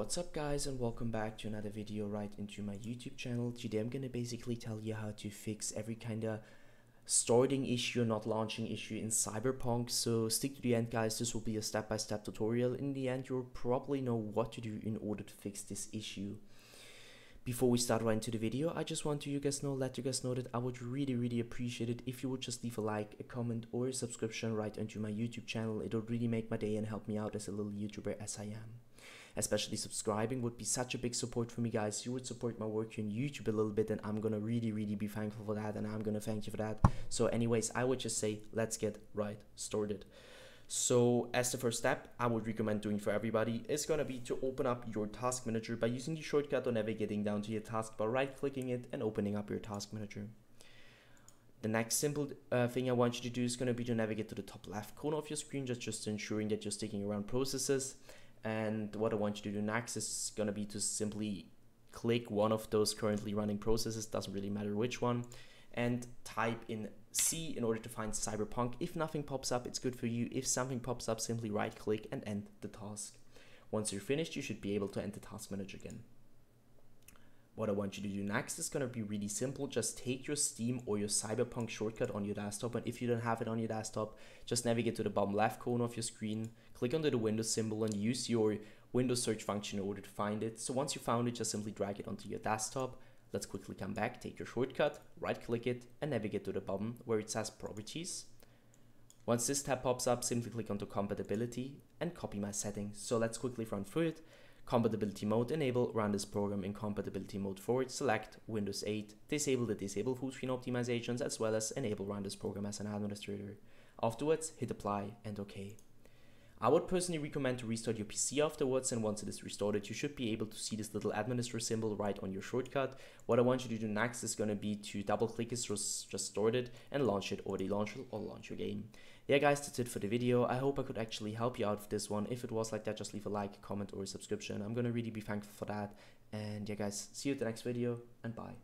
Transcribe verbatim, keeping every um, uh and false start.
What's up guys, and welcome back to another video right into my YouTube channel. Today I'm gonna basically tell you how to fix every kind of starting issue, not launching issue in Cyberpunk. So stick to the end guys, this will be a step-by-step tutorial. In the end you'll probably know what to do in order to fix this issue. Before we start right into the video, I just want to you guys know, let you guys know that I would really really appreciate it if you would just leave a like, a comment or a subscription right into my YouTube channel. It'll really make my day and help me out as a little YouTuber as I am. Especially subscribing would be such a big support for me guys. You would support my work here on YouTube a little bit, and I'm gonna really really be thankful for that, and I'm gonna thank you for that. So anyways, I would just say let's get right started. So as the first step I would recommend doing for everybody is gonna be to open up your task manager by using the shortcut or navigating down to your task by right clicking it and opening up your task manager. The next simple uh, thing I want you to do is gonna be to navigate to the top left corner of your screen, just, just ensuring that you're sticking around processes. And what I want you to do next is going to be to simply click one of those currently running processes, doesn't really matter which one, and type in C in order to find Cyberpunk. If nothing pops up, it's good for you. If something pops up, simply right click and end the task. Once you're finished, you should be able to end the task manager again. What I want you to do next is going to be really simple. Just take your Steam or your Cyberpunk shortcut on your desktop, and if you don't have it on your desktop, just navigate to the bottom left corner of your screen, click onto the Windows symbol and use your Windows search function in order to find it. So once you found it, just simply drag it onto your desktop. Let's quickly come back, take your shortcut, right click it and navigate to the bottom where it says Properties. Once this tab pops up, simply click onto Compatibility and copy my settings. So let's quickly run through it. Compatibility mode, enable, run this program in compatibility mode forward, select Windows eight, disable the disable full screen optimizations as well as enable run this program as an administrator. Afterwards, hit apply and OK. I would personally recommend to restart your P C afterwards, and once it is restarted, you should be able to see this little administrator symbol right on your shortcut. What I want you to do next is going to be to double click it, just start it and launch it, or the launch or launch your game. Yeah guys, that's it for the video. I hope I could actually help you out with this one. If it was like that, just leave a like, a comment or a subscription. I'm gonna really be thankful for that. And yeah guys, see you in the next video and bye.